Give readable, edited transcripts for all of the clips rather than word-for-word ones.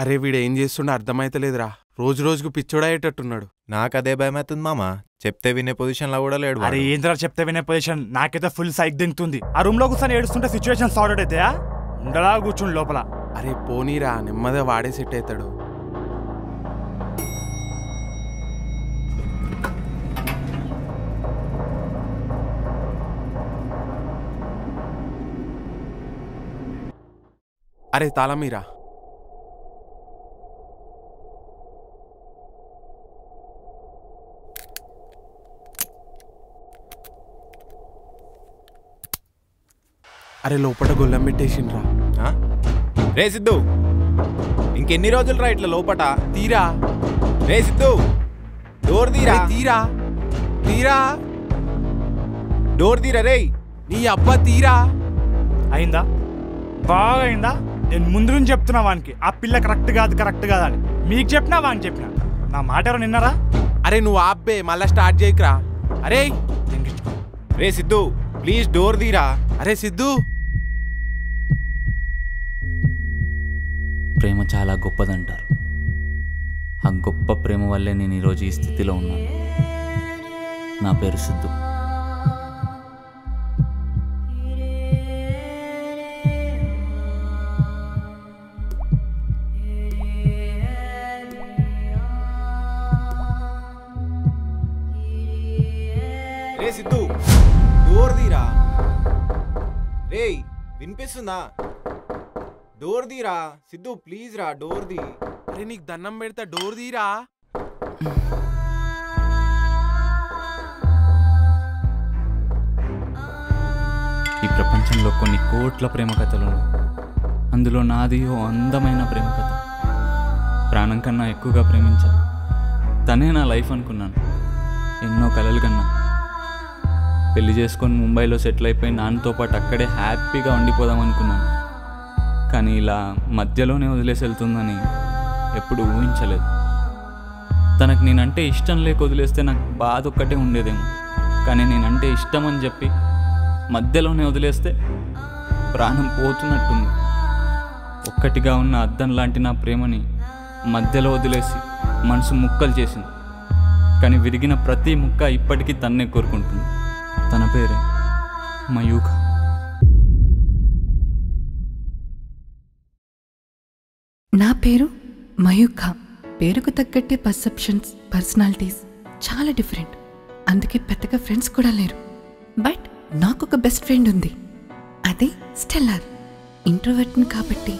అరే వీడేం చేస్తుండో అర్థమైతలేదురా, రోజు రోజుకు పిచ్చోడయ్యేటట్టున్నాడు. నాకు అదే భయమవుతుంది మామ, చెప్తే వినే పొజిషన్ లో కూడా లేడు. అరే ఏంద్రా చెప్తే వినే పొజిషన్, నాకైతే ఫుల్ సైక్ దింగుతుంది. ఆ రూమ్ లో కూర్చొని ఏడుస్తుంటే సిచ్యువేషన్ సార్ట్ అవుట్ అవుతాయా? ఉండలా కూర్చుని లోపల. అరే పోనీరా, నెమ్మదిగా వాడే సెట్ అవుతాడు. अरे ताला मीरा अरे लोपट गोल्लम पेट्टेसिनरा रे सिद्धू इंकेन्नी रोजुलरा इट्ला लोपट तीरा रे सिद्धू डोर दीरा तीरा तीरा डोर दीरा रे नी अब्बा तीरा अयिंदा बागा अयिंदा నేను ముందు నుంచి చెప్తున్నా వానికి ఆ పిల్ల కరెక్ట్ కాదు కరెక్ట్ కాదు అని. మీకు చెప్పినా వానికి చెప్పినా, నా మాట ఎవరు నిన్నారా? అరే నువ్వు ఆపే, మళ్ళీ స్టార్ట్ చేయకురా. అరే రే సిద్ధు ప్లీజ్ డోర్ తీరా. అరే సిద్ధు, ప్రేమ చాలా గొప్పదంటారు. ఆ గొప్ప ప్రేమ వల్లే నేను ఈరోజు ఈ స్థితిలో ఉన్నాను. నా పేరు సిద్ధు. సిద్ధు డోర్ తీరా రే, వినిపిస్తుందా? డోర్ తీరా సిద్ధు, ప్లీజ్ రా డోర్ దీ. అరే నీకు దన్నం పెడతా, డోర్ తీరా. ఈ ప్రపంచంలో కొన్ని కోట్ల ప్రేమ కథలు, అందులో నాది ఓ అందమైన ప్రేమ కథ. ప్రాణం కన్నా ఎక్కువగా ప్రేమించా, తనే నా లైఫ్ అనుకున్నాను. ఎన్నో కలలు కన్నా, పెళ్లి చేసుకొని ముంబైలో సెటిల్ అయిపోయి నాన్నతో పాటు అక్కడే హ్యాపీగా ఉండిపోదాం అనుకున్నాను. కానీ ఇలా మధ్యలోనే వదిలేసి వెళ్తుందని ఎప్పుడు ఊహించలేదు. తనకు నేనంటే ఇష్టం లేక వదిలేస్తే నాకు బాధ ఒక్కటే ఉండేదేమో, కానీ నేనంటే ఇష్టం అని చెప్పి మధ్యలోనే వదిలేస్తే ప్రాణం పోతున్నట్టుంది. ఒక్కటిగా ఉన్న అద్దం లాంటి నా ప్రేమని మధ్యలో వదిలేసి మనసు ముక్కలు చేసింది. కానీ విరిగిన ప్రతి ముక్క ఇప్పటికీ తన్నే కోరుకుంటుంది. తన పేరే మయూఖ. నా పేరు మయూఖ. పేరుకు తగ్గట్టే పర్సెప్షన్స్, పర్సనాలిటీస్ చాలా డిఫరెంట్. అందుకే పెద్దగా ఫ్రెండ్స్ కూడా లేరు. బట్ నాకు ఒక బెస్ట్ ఫ్రెండ్ ఉంది, అదే స్టెల్లార్. ఇంట్రోవర్ట్ని కాబట్టి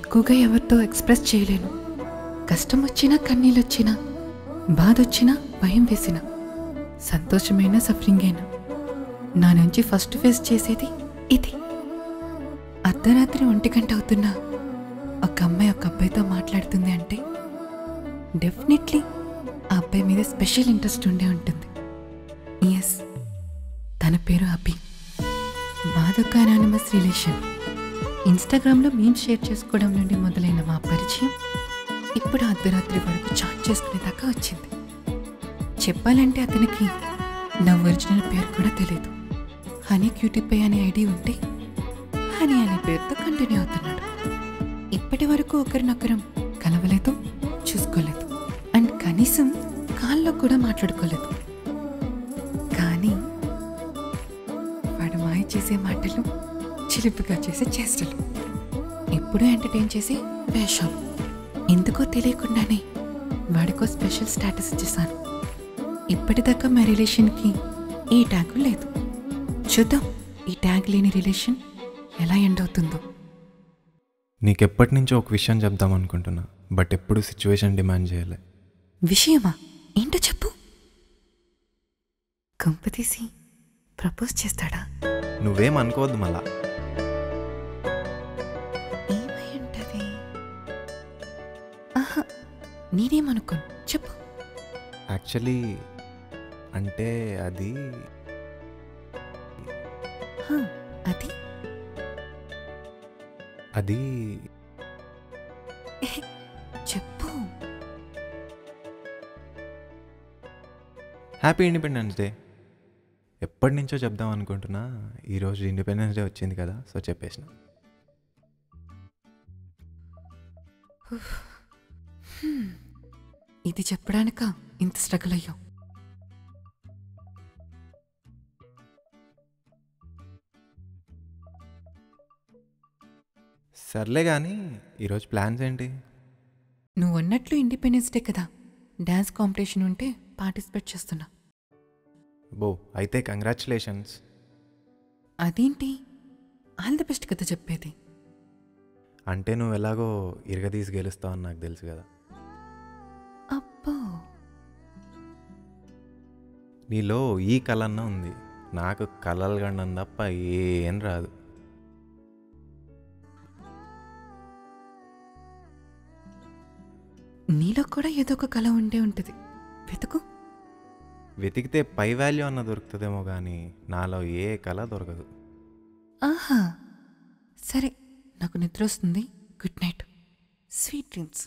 ఎక్కువగా ఎవరితో ఎక్స్ప్రెస్ చేయలేను. కష్టం వచ్చినా, కన్నీళ్ళు వచ్చినా, బాధ వచ్చినా, భయం వేసినా, సంతోషమైనా, సఫరింగ్ అయినా నా నుంచి ఫస్ట్ ఫేస్ చేసేది ఇది. అర్ధరాత్రి 1 గంట అవుతున్నా ఒక అమ్మాయి ఒక అబ్బాయితో మాట్లాడుతుంది అంటే డెఫినెట్లీ ఆ అబ్బాయి మీద స్పెషల్ ఇంట్రెస్ట్ ఉండే ఉంటుంది. ఎస్, తన పేరు అభి. బాధొక అనానిమస్ రిలేషన్. ఇన్స్టాగ్రామ్లో మేము షేర్ చేసుకోవడం నుండి మొదలైన మా పరిచయం ఇప్పుడు అర్ధరాత్రి వరకు చాట్ చేసుకునేదాకా వచ్చింది. చెప్పాలంటే అతనికి నా ఒరిజినల్ పేరు కూడా తెలీదు. హనీ క్యూటిపై అనే ఐడి ఉంటే హనీ అనే పేరుతో కంటిన్యూ అవుతున్నాడు. ఇప్పటి వరకు ఒకరినొకరం కలవలేదు, చూసుకోలేదు, అండ్ కనీసం కాల్లో కూడా మాట్లాడుకోలేదు. కానీ వాడు మాయ చేసే మాటలు, చిలిపిగా చేసే చేష్టలు, ఎప్పుడూ ఎంటర్టైన్ చేసే వేషం. ఎందుకో తెలియకుండానే వాడికో స్పెషల్ స్టేటస్ ఇచ్చేసాను. ఇప్పటిదాకా మా రిలేషన్కి ఏ ట్యాగు లేదు. చూద్దాం ఈ ట్యాగ్ లేని రిలేషన్ ఎలా ఎండ్ అవుతుందో. నీకెప్పటి నుంచో ఒక విషయం చెప్దాం అనుకుంటున్నా, బట్ ఎప్పుడు సిచ్యువేషన్ డిమాండ్ చేయలే. విషయమా? ఏంటో చెప్పు. కంపతీసి ప్రపోజ్ చేస్తాడా? నువ్వేం అనుకోవద్దు. మళ్ళా ఏమై ఉంటుంది? ఆహా, నేనేమనుకోను, చెప్పు. యాక్చువల్లీ అంటే అది అది అది చెప్పు. Happy independence day. ఎప్పటి నుంచో చెప్దాం అనుకుంటున్నా, ఈరోజు ఇండిపెండెన్స్ డే వచ్చింది కదా, సో చెప్పేసిన. ఇది చెప్పడానిక ఇంత స్ట్రగుల్ అయ్యో. సర్లే కానీ ఈరోజు ప్లాన్స్ ఏంటి? నువ్వు అన్నట్లు ఇండిపెండెన్స్ డే కదా, డాన్స్ కాంపిటీషన్ ఉంటే పార్టిసిపేట్ చేస్తున్నా. బో అయితే కంగ్రాచులేషన్స్. అదేంటి ఆల్ ది బెస్ట్ కదా చెప్పేది? అంటే నువ్వు ఎలాగో ఇరగదీసి గెలుస్తావు అని నాకు తెలుసు కదా. అబ్బో నీలో ఈ కళన్నా ఉంది, నాకు కళలు గండం తప్ప ఏం రాదు. నీలో కూడా ఏదో ఒక కళ ఉండే ఉంటుంది, వెతుకు. వెతికితే పై వాల్యూ అన్న దొరుకుతుందేమో కానీ నాలో ఏ కళ దొరకదు. ఆహా సరే, నాకు నిద్ర వస్తుంది. Good night, sweet dreams.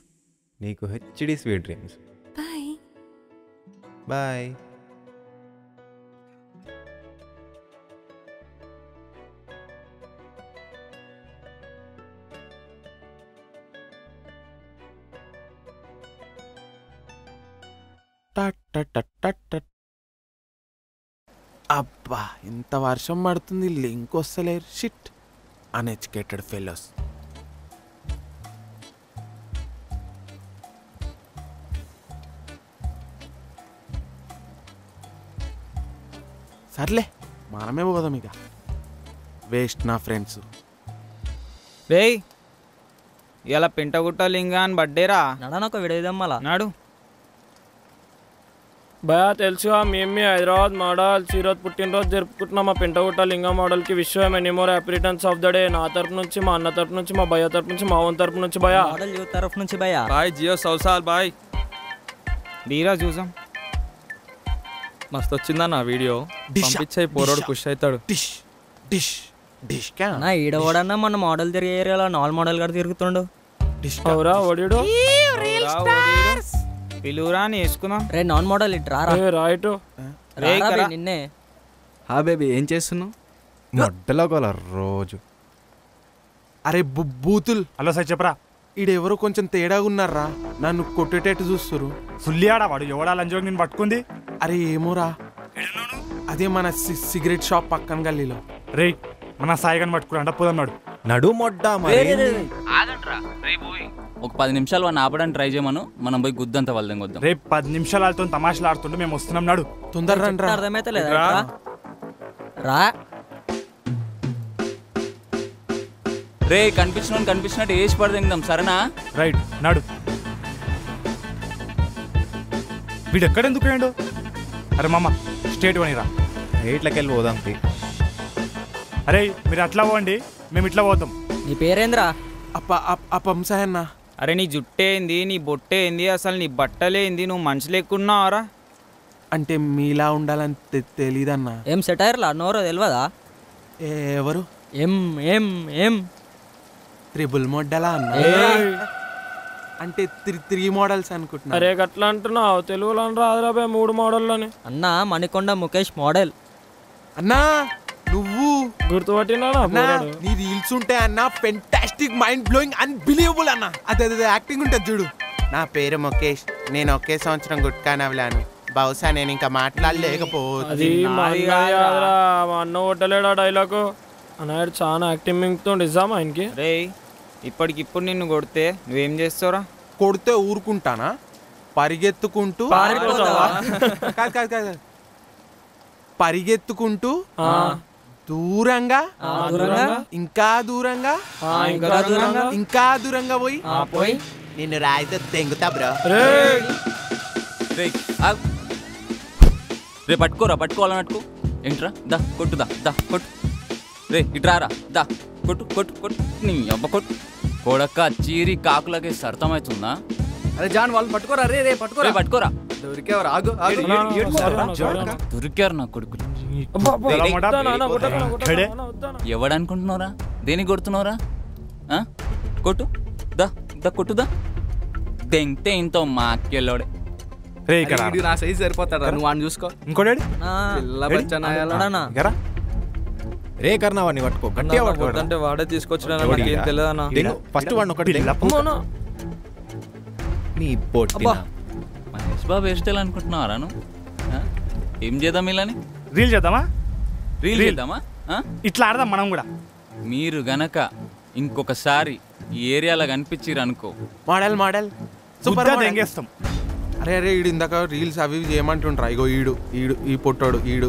నీకు హెచ్డి స్వీట్ డ్రీమ్స్. Bye bye. అబ్బా ఇంత వర్షం పడుతుంది, లింక్ వస్తలేరు. Shit, uneducated fellows. సర్లే మనమే పోదాం ఇక, వేస్ట్ నా ఫ్రెండ్స్. రే ఇలా పింటగుట్ట లింగా అని బర్త్డేరా, నడనొక విడదమ్మలా నాడు. భయా తెలుసుగా మేమే హైదరాబాద్ మోడల్ ఈరోజు పుట్టినరోజు జరుపుకుంటున్నాం. మా పెంటగుట్ట లింగ మోడల్కి విషయం many more happy returns of the day. నా తరపు నుంచి, మా అన్న తరపు నుంచి, మా భయ తరపు నుంచి, మా ఓన్ తరపు నుంచి, భయా తరపు నుంచి. భయా బాయ్ జియో సౌసాల్ బాయ్. దీరా చూసాం, మస్తు వచ్చిందా నా వీడియో, పంపించాయి. పోరాడు ఖుషి అవుతాడు. ఈడవాడన్నా మన మోడల్ తిరిగే ఏరియాలో నాలుగు మోడల్ గారు తిరుగుతుండు. అరే బూతుల్ అలా సార్ చెప్పరా, ఈడెవరో కొంచెం తేడాగా ఉన్నారా, నన్ను కొట్టేటట్టు చూస్తారు. సుల్లియాడా వాడు ఎవడాలంజో నేను పట్టుకుంది. అరే ఏమోరా, అదే మన సిగరెట్ షాప్ పక్కన గల్లీలో. రే మన సాయిగాని పట్టుకురా అంట పోదన్నాడు. నడు మొడ్డా ఒక 10 నిమిషాలు వాడిని ఆపడానికి ట్రై చేయమను, మనం పోయి గుద్దంతా వల్లం కొద్దాం. రేపు 10 నిమిషాలు వాళ్ళతో తమాషలు ఆడుతుంటే మేము వస్తున్నాం, నడు తొందరరా. అర్థమైతే లేదా రా. రే కనిపించిన కనిపించినట్టు వేసి పడదాం సరేనా? రైట్ నడు. వీడు ఎక్కడెందుకు వేయండు? అరే మామ స్టేట్ పోనీరా, ఎయిట్లకి వెళ్ళి పోదాం. అరే మీరు అట్లా పోండి, మేము ఇట్లా పోతాం. నీ పేరేంద్రా? అప్పంసన్న. అరే నీ జుట్టేంది, నీ బొట్టేంది, అసలు నీ బట్టలేంది, నువ్వు మనిషి లేకున్నావరా? అంటే మీలా ఉండాలని తెలీదన్నా. ఏం సెటైర్లా నోరో తెలియదా? ఎవరు ఎం ఎం ఎం ట్రిబుల్ మోడలా అన్న? అంటే 3 మోడల్స్ అనుకుంటున్నా. అరే అట్లా అంటున్నావు, తెలుగులో రాదురా 3 మోడల్లోనే. అన్నా మణికొండ ముఖేష్ మోడల్. అన్నా నువ్వు గుర్తుపట్టినాడు నీ రీల్స్ ఉంటాయి అన్న. ఫెంటాస్టిక్, మైండ్ బ్లోయింగ్, అన్బిలీవబుల్ అన్న. అదే యాక్టింగ్ ఉంటుంది చూడు. నా పేరు ముఖేష్, నేను ఒకే సంవత్సరం గుట్కా నవ్వలాను. బహుశా నేను ఇంకా మాట్లాడలేకపోతే అన్న కొట్టలేడా డైలాగు అన్నాడు. చాలా యాక్టింగ్ మింగుతూ నిజామా ఆయనకి? రే ఇప్పటికిప్పుడు నిన్ను కొడితే నువ్వేం చేస్తావురా? కొడితే ఊరుకుంటానా? పరిగెత్తుకుంటూ పరిగెత్తుకుంటూ దూరంగా, ఇంకా దూరంగా, ఇంకా దూరంగా పోయి పోయి నిన్ను రాయితే తెంగుతా బ్రో. రే పట్టుకోరా, పట్టుకోవాలన్నట్టుకో. ఏంట్రా దా కొట్టు, దా దా కొట్టు. రే ఇట్రారా, దా కొట్టు కొట్టు కొట్టు. నీ అబ్బ కొట్టు కొడక, చీరి కాకులకి అర్థమవుతుందా? అరే జాన్ వాళ్ళు పట్టుకోరా. రే రే పట్టుకోరా, పట్టుకోరా. దొరికేవారు ఆగు, దొరికారు నా కొడుకు. ఎవడనుకుంటున్నారా? దేనికి కొడుతున్నారా? కొట్టు దా దా కొట్టు దా. దెంగితే ఇంతో మాకెళ్ళోడే. నా సైజు సరిపోతాడా? నువ్వు వాడిని చూసుకో. ఇంకోడా? రే కర్ణ వాడిని పట్టుకో, గట్టిగా పట్టుకోడు. అంటే వాడే తీసుకొచ్చిన తెలియదు. నీ బొట్టినా మన ఎస్బాబ్ ఎస్టల్ అనుకుంటున్నారా నువ్వు? ఏం చేద్దాం ఇలాని? రీల్ చేద్దామా? రీల్ చేద్దామా? ఇట్లా ఆడదాం మనం కూడా. మీరు గనక ఇంకొకసారి ఈ ఏరియాలో కనిపించారు అనుకో మోడల్ మోడల్ సూపర్ మోడల్ ఎంగేస్తాం. అరే అరే ఈడు ఇందాక రీల్స్ అవి చేయమంటుండ్రా, ఇగో ఈడు ఈడు ఈ పొట్టాడు ఈడు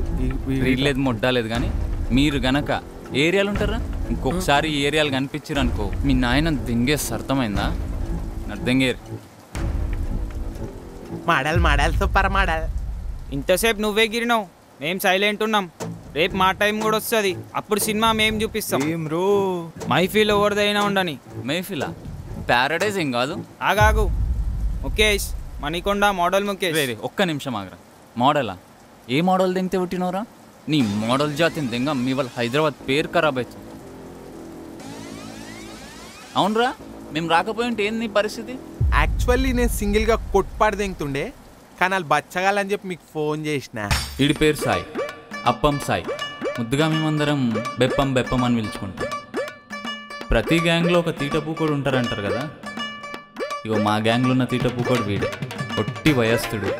రీల్ లేదు మొడ్డాలేదు. కానీ మీరు గనక ఏరియాలు ఉంటారా ఇంకొకసారి ఈ ఏరియాలు కనిపించారు అనుకో మీ నాయన దెంగేస్తా, అర్థమైందా? దెంగేరు మోడల్ మోడల్ సూపర్ మోడల్. ఇంతసేపు నువ్వే గిరినావు, మేము సైలెంట్ ఉన్నాం. రేపు మా టైం కూడా వస్తుంది, అప్పుడు సినిమా మేము చూపిస్తాం. మైఫీల్ ఎవరిదైనా ఉండని. మైఫీలా? ప్యారడైజ్ ఏం కాదు. ఆగాగు ముఖేష్ మణికొండ మోడల్ ముఖేష్. రే ఒక్క నిమిషం ఆగరా, మోడలా? ఏ మోడల్ దెంగితే పుట్టినవరా? నీ మోడల్ జాతిని దెంగ మీ వాళ్ళు హైదరాబాద్ పేరు ఖరాబ్ అవుతుంది. అవునరా మేము రాకపోయింటే ఏంది నీ పరిస్థితి? యాక్చువల్లీ నేను సింగిల్గా కొట్టుపాటు దెంగుతుండే, కానీ వాళ్ళు బచ్చగాలని చెప్పి మీకు ఫోన్ చేసిన. వీడి పేరు సాయి, అప్పం సాయి. ముద్దుగా మేమందరం బెప్పం బెప్పం అని పిలుచుకుంటాం. ప్రతి గ్యాంగ్లో ఒక తీట పూకోడు ఉంటారంటారు కదా, ఇగో మా గ్యాంగ్లో ఉన్న తీట పూకోడు వీడే, ఒట్టి వయస్సుడు.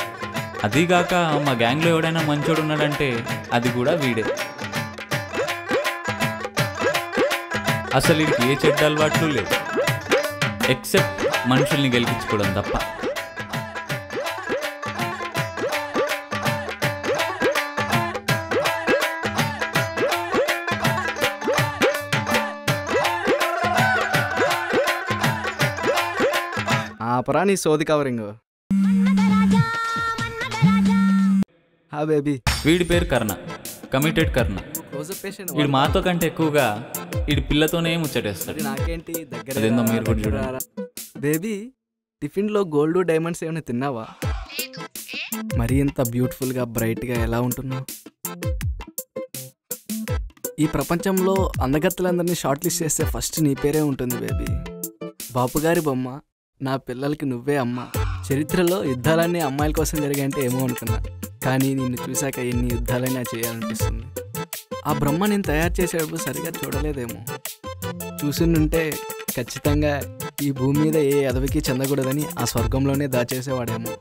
అదీగాక మా గ్యాంగ్లో ఎవడైనా మంచోడు ఉన్నాడంటే అది కూడా వీడే. అసలు వీడికి ఏ చెడ్డ అలవాట్లు లేదు, ఎక్సెప్ట్ మనుషుల్ని గెలిపించుకోవడం తప్ప. నీ సోది కవరింగ్ బేబీ. వీడి పేరు కర్ణ, కమిటెడ్ కర్ణ. వీడు మాతో కంటే ఎక్కువగా వీడి పిల్లతోనే ముచ్చటేస్తాడు. నాకేంటి దగ్గర మీరు కూడా చూడారా బేబీ? టిఫిన్ లో గోల్డ్ డైమండ్స్ ఏమైనా తిన్నావా? మరి ఇంత బ్యూటిఫుల్ గా బ్రైట్ గా ఎలా ఉంటున్నావు? ఈ ప్రపంచంలో అందగత్తలందరినీ షార్ట్ లిస్ట్ చేస్తే ఫస్ట్ నీ పేరే ఉంటుంది బేబీ. బాపుగారి బొమ్మ, నా పిల్లలకి నువ్వే అమ్మ. చరిత్రలో యుద్ధాలన్నీ అమ్మాయిల కోసం జరిగాయంటే ఏమో అనుకున్నా, కానీ నిన్ను చూశాక ఎన్ని యుద్ధాలైనా చేయాలనిపిస్తుంది. ఆ బ్రహ్మ నేను తయారు చేసేటప్పుడు సరిగా చూడలేదేమో, చూసుంటే ఖచ్చితంగా ఈ భూమి మీద ఏ అదవికి చెందకూడదని ఆ స్వర్గంలోనే దాచేసేవాడేమో.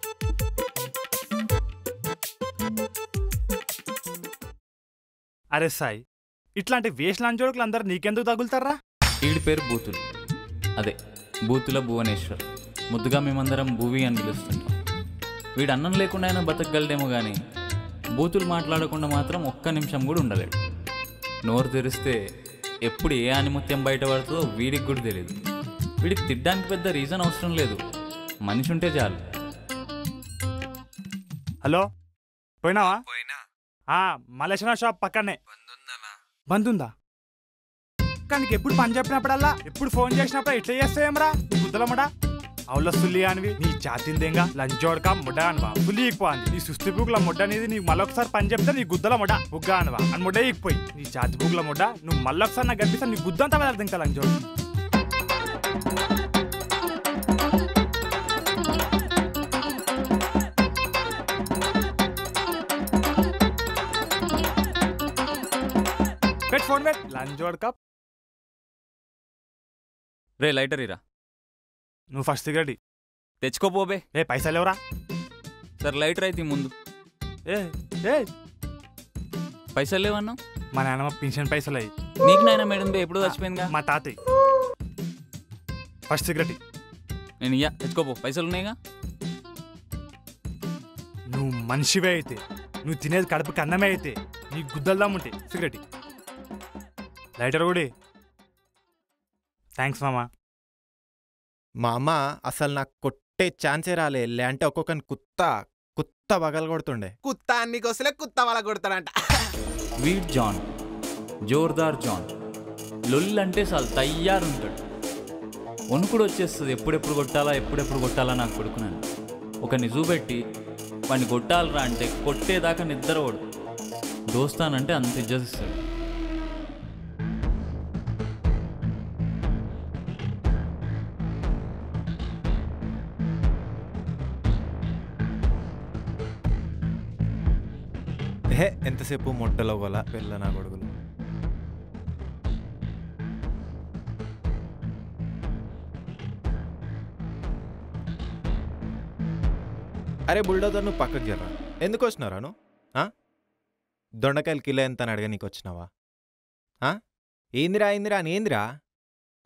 అరే సాయి, ఇట్లాంటి వేస్ట్ లాంచోడుకులు అందరు నీకెందుకు తగులుతారా? వీడి పేరు బూతులు, అదే బూతుల భువనేశ్వర్. ముద్దుగా మేమందరం భూవి అని పిలుస్తుంటాం. వీడు అన్నం లేకుండా అయినా బతకగలడేమో, కానీ బూతులు మాట్లాడకుండా మాత్రం ఒక్క నిమిషం కూడా ఉండలేడు. నోరు తెరిస్తే ఎప్పుడు ఏ ఆనిమత్యం బయటపడుతుందో వీడికి కూడా తెలియదు. వీడికి తిట్టడానికి పెద్ద రీజన్ అవసరం లేదు, మనిషి ఉంటే చాలు. హలో పోయినావా? మలేషియా షాప్ పక్కనే బందుందా? కానీ ఎప్పుడు పని చెప్పినప్పుడల్లా ఎప్పుడు ఫోన్ చేసినప్పుడు ఇట్లా చేస్తాయేమరా గుద్దలమ్మడా? అవుల సుల్లి అనివి, నీ చాతిందేంగా లంచోడక ముడ్డా అనవా, పులి ఎక్కువ నీ సుస్తి బూగుల ముడ్డ అనేది. నీకు మళ్ళొకసారి పని చెప్తే నీ గుద్దల ముడ్డ బుగ్గా అనవా అని ముడ్డ ఎక్కిపోయి నీ చాతి బూగుల ముడ్డ. నువ్వు మళ్ళొకసారి నాకు కనిపిస్తా నీ గుద్దంతా వెళ్ళదు ఇంకా లంచోడు. పెట్ ఫోన్ పెట్ లంచోడక. రే లైటర్ ఇరా. నువ్వు ఫస్ట్ సిగరెట్ తెచ్చుకోపోబే. ఏ పైసలు ఎవరా? సరే లైటర్ అయితే ముందు. ఏ ఏ పైసలు లేవన్నా? మా నాన్నమ్మ పెన్షన్ పైసలు అయ్యి. నీకు నాయన మేడం బే ఎప్పుడు చచ్చిపోయిందిగా? మా తాతయ్య. ఫస్ట్ సిగరెట్ నేను ఇయ్యా, తెచ్చుకోపో, పైసలు ఉన్నాయిగా. నువ్వు మనిషివే అయితే, నువ్వు తినేది కడుపుకి అన్నమే అయితే, నీకు గుద్దలదాముంటే సిగరెట్. లైటర్ కూడా. థ్యాంక్స్ మామా. మామ అసలు నాకు కొట్టే ఛాన్సే రాలే, లేదంటే ఒక్కొక్కని కుత్త కుత్త పగల కొడుతుండే. కుత్త అన్ని కోసలే కుత్త వల కొడతాడంట. వీట్ జాన్ జోర్దార్ జాన్. లొల్ అంటే చాలు తయారుంటాడు. వణుకుడు వచ్చేస్తుంది ఎప్పుడెప్పుడు కొట్టాలా ఎప్పుడెప్పుడు కొట్టాలా. నాకు కొడుకున్నాను ఒక నిజూపెట్టి వాడిని కొట్టాలరా అంటే కొట్టేదాకా నిద్రపోడు. దోస్తానంటే అంత ఇజ్జతిస్తాడు. ఎంతసేపు మొట్టలో గల పిల్ల నా కొడుకులు. अरे बुलडोजर नु पक्ककि जर्रा एंदुकु वस्तुन्नारा नु आ దొండకాయలు కిలో ఎంత అని అడగనీకి వచ్చినావా? ఏందిరా ఏందిరా అని ఏందిరా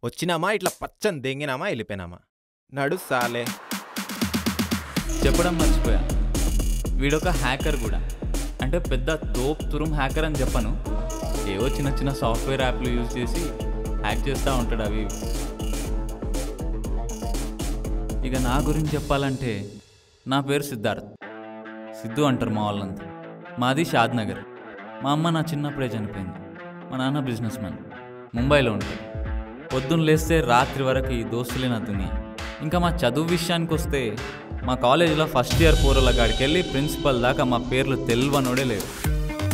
వచ్చినామా ఇట్లా పచ్చని దెంగినామా వెళ్ళిపోయినామా? నడు సాలే, చెప్పడం మర్చిపోయా వీడొక హ్యాకర్ కూడా. అంటే పెద్ద తోప్ తురుం హ్యాకర్ అని చెప్పను, ఏవో చిన్న చిన్న సాఫ్ట్వేర్ యాప్లు యూజ్ చేసి హ్యాక్ చేస్తూ ఉంటాడు అవి. ఇక నా గురించి చెప్పాలంటే నా పేరు సిద్ధార్థ్, సిద్ధు అంటారు మా వాళ్ళంతా. మాది షాద్ నగర్. మా అమ్మ నా చిన్నప్పుడే చనిపోయింది. మా నాన్న బిజినెస్ మ్యాన్, ముంబైలో ఉంటాడు. పొద్దున్న లేస్తే రాత్రి వరకు ఈ దోస్తులే నా దునియా. ఇంకా మా చదువు విషయానికి వస్తే మా కాలేజీలో ఫస్ట్ ఇయర్ పోరల కాడికి వెళ్ళి ప్రిన్సిపల్ దాకా మా పేర్లు తెలియనోడే లేరు.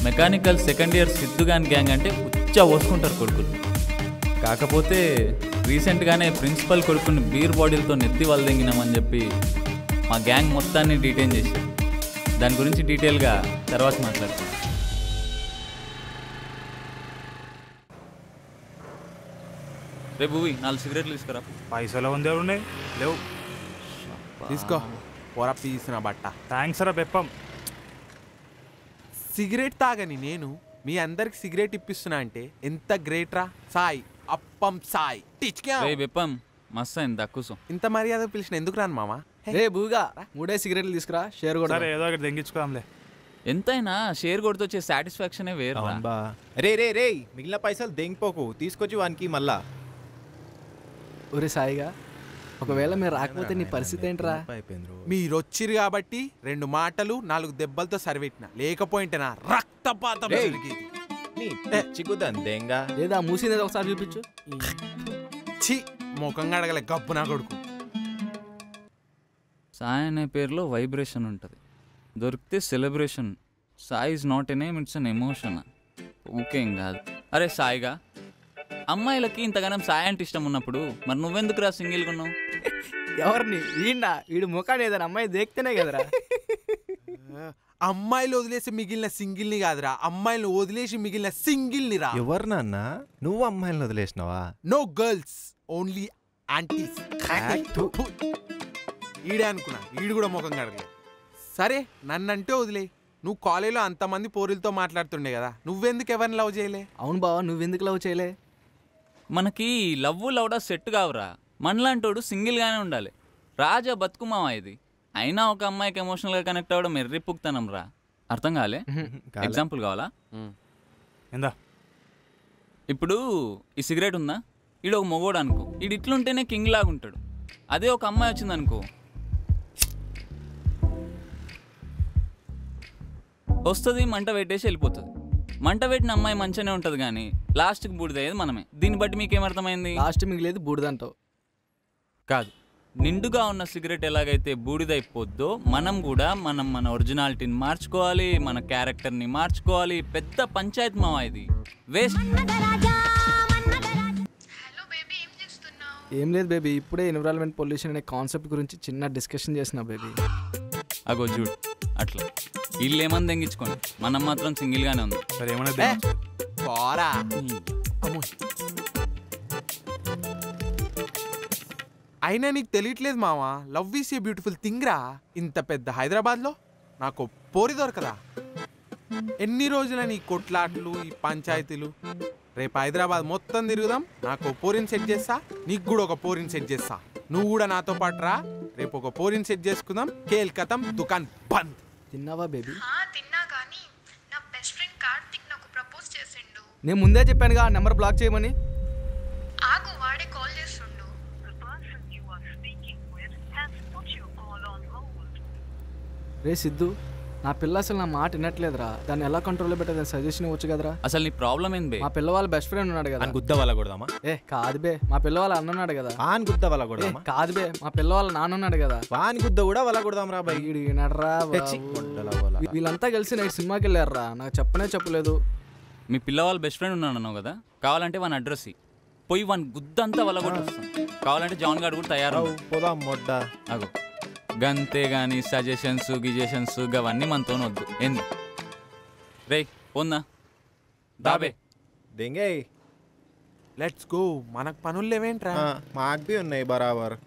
మెకానికల్ సెకండ్ ఇయర్ సిద్ధుగాన్ గ్యాంగ్ అంటే ఉచ్చ పోసుకుంటారు కొడుకులు. కాకపోతే రీసెంట్గానే ప్రిన్సిపల్ కొడుకుని బీర్ బాటిల్తో నెత్తి వల్దెంగినామని చెప్పి మా గ్యాంగ్ మొత్తాన్ని డీటైన్ చేశారు. దాని గురించి డీటెయిల్గా తర్వాత మాట్లాడుతాను. రే భూవి, 4 సిగరెట్లు తీసుకురా. పైసలు ఉందేరు లేవు, తీసుకో పోరా. తీసిన బట్ట థ్యాంక్స్ రా పెప్పం. సిగరెట్ తాగని నేను మీ అందరికి సిగరెట్ ఇప్పిస్తున్నా అంటే ఎంత గ్రేట్ రా సాయి. అప్పం సాయి పెప్పం మస్త్ అయింది దక్కుసం. ఇంత మర్యాద పిలిచిన ఎందుకు రాను మామ? రే భూగా, 3 సిగరెట్లు తీసుకురా. షేర్ కూడా ఏదో ఒకటి దెంగించుకోంలే. ఎంతైనా షేర్ కొడుతూ వచ్చే సాటిస్ఫాక్షనే వేరు. రే రే రే మిగిలిన పైసలు దెంగిపోకు, తీసుకొచ్చి వానికి మళ్ళా. ఒరే సాయిగా, ఒకవేళ మీరు రాకపోతే నీ పరిస్థితి ఏంట్రా? మీరు వచ్చిరు కాబట్టి 2 మాటలు 4 దెబ్బలతో సరిపెట్టిన, లేకపోయింటేనా రక్తపాతం. లేదా మూసినది ఒకసారి చూపించు. ఛీ, ముఖంగా అడగలే గబ్బు నా కొడుకు. సాయి అనే పేరులో వైబ్రేషన్ ఉంటుంది, దొరికితే celebration. Sai is not a name, it's an emotion. Okay ఏం కాదు. అరే సాయిగా, అమ్మాయిలకి ఇంతగానం సాయి అంటే ఇష్టం ఉన్నప్పుడు మరి నువ్వెందుకు రా సింగిల్గా ఉన్నావు? ఎవరిని వీడా? వీడు ముఖాన్ని ఏదైనా అమ్మాయి దేక్తేనే కదరా. అమ్మాయిలు వదిలేసి మిగిలిన సింగిల్ని కాదురా, అమ్మాయిలు వదిలేసి మిగిలిన సింగిల్ని రా. ఎవరు నాన్న? నువ్వు అమ్మాయిలను వదిలేసినావా? No girls, only aunties. ఈడే అనుకున్నా, ఈడు కూడా ముఖం కడగలే. సరే నన్నంటే వదిలే, నువ్వు కాలేజీలో అంతమంది పోరులతో మాట్లాడుతుండే కదా, నువ్వెందుకు ఎవరిని లవ్ చేయలే? అవును బావా, నువ్వెందుకు లవ్ చేయలే? మనకి లవ్ లవ్డా సెట్ కావురా, మనలాంటోడు సింగిల్గానే ఉండాలి. రాజా బతుకుమావ ఇది. అయినా ఒక అమ్మాయికి ఎమోషనల్గా కనెక్ట్ అవ్వడం ఎర్రి పుక్తనం రా, అర్థం కాలే? ఎగ్జాంపుల్ కావాలా? ఎందా ఇప్పుడు ఈ సిగరెట్ ఉందా, ఈడు ఒక మొగోడు అనుకో, ఈడు ఇట్లుంటేనే కింగ్ లాగా ఉంటాడు. అదే ఒక అమ్మాయి వచ్చిందనుకో, వస్తుంది మంట పెట్టేసి వెళ్ళిపోతుంది. మంట పెట్టిన అమ్మాయి మంచిగానే ఉంటుంది కానీ లాస్ట్కి బూడిదయ్యేది మనమే. దీన్ని బట్టి మీకేమర్థమైంది? లాస్ట్ మిగిలేదు బూడిదంటావు కాదు. నిండుగా ఉన్న సిగరెట్ ఎలాగైతే బూడిదైపోద్దో మనం కూడా మన ఒరిజినాలిటీని మార్చుకోవాలి, మన క్యారెక్టర్ని మార్చుకోవాలి. పెద్ద పంచాయతీ మావా ఇది, వేస్ట్. ఏం లేదు బేబీ, ఇప్పుడే ఎన్విరాన్మెంట్ పొల్యూషన్ అనే కాన్సెప్ట్ గురించి చిన్న డిస్కషన్ చేసిన బేబీ. అగో చూడు, అట్లా వీళ్ళు ఏమన్నా దెంగించుకోండి, మనం మాత్రం సింగిల్గానే ఉంది. సరే ఏమన్నా పోరా. అయినా నీకు తెలియట్లేదు మావా, love is a beautiful thing రా. ఇంత పెద్ద హైదరాబాద్లో నాకు పోరి దొరకదా? ఎన్ని రోజుల నీ కొట్లాట్లు, ఈ పంచాయతీలు? రేపు హైదరాబాద్ మొత్తం తిరుగుదాం, నాకు పోరిని సెట్ చేస్తా, నీకు కూడా ఒక పోరిని సెట్ చేస్తా. నువ్వు కూడా నాతో పాటు రా, రేపు ఒక పోరిని సెట్ చేసుకుందాం. కేల్ కతం, దుకాన్ బంద్. తిన్నావా బేబీ? తిన్నా కానీ నా బెస్ట్ ఫ్రెండ్ కార్తిక్ నాకు ప్రపోజ్ చేసిండు. నేను ముందే చెప్పానుగా ఆ నెంబర్ బ్లాక్ చేయమని. ఆగు, వాడే కాల్ చేస్తుండు. రే సిద్ధు, నా పిల్ల అసలు నా మాట వినట్లేదురా, దాన్ని ఎలా కంట్రోల్ పెట్టేది? సజెషన్ ఇవ్వచ్చు కదరా. అసలు నీ ప్రాబ్లం ఏంది బే? మా పిల్లవాళ్ళ బెస్ట్ ఫ్రెండ్ ఉన్నాడు కదా, గుద్ద వాళ్ళ కొడదామా? ఏ కాదు బే, మా పిల్లవాళ్ళ అన్న ఉన్నాడు కదా, ఆన్ గుద్ద వాళ్ళ కొడదామా? కాదు బే, మా పిల్లవాళ్ళ నాన్న ఉన్నాడు కదా, వాని గుద్ద కూడా వాళ్ళ కొడదాం రా. బైడి నడరా, వీళ్ళంతా కలిసి నైట్ సినిమాకి వెళ్ళారా, నాకు చెప్పనే చెప్పలేదు. మీ పిల్లవాళ్ళ బెస్ట్ ఫ్రెండ్ ఉన్నాడు అన్నావు కదా, కావాలంటే వాని అడ్రస్ పోయి వాని గుద్దంతా వాళ్ళ కొట్టేస్తాం. కావాలంటే జాన్ గారు కూడా తయారవు, పోదాం మొట్ట. అగో గంతే గాని సజెషన్స్ గిజెషన్స్ అవన్నీ మనతో వద్దు. ఏంది రే పోందా దాబే దెంగే, లెట్స్ గో. మనకు పనులు లేవేంట్రా? మాకు ఉన్నాయి బరాబర్.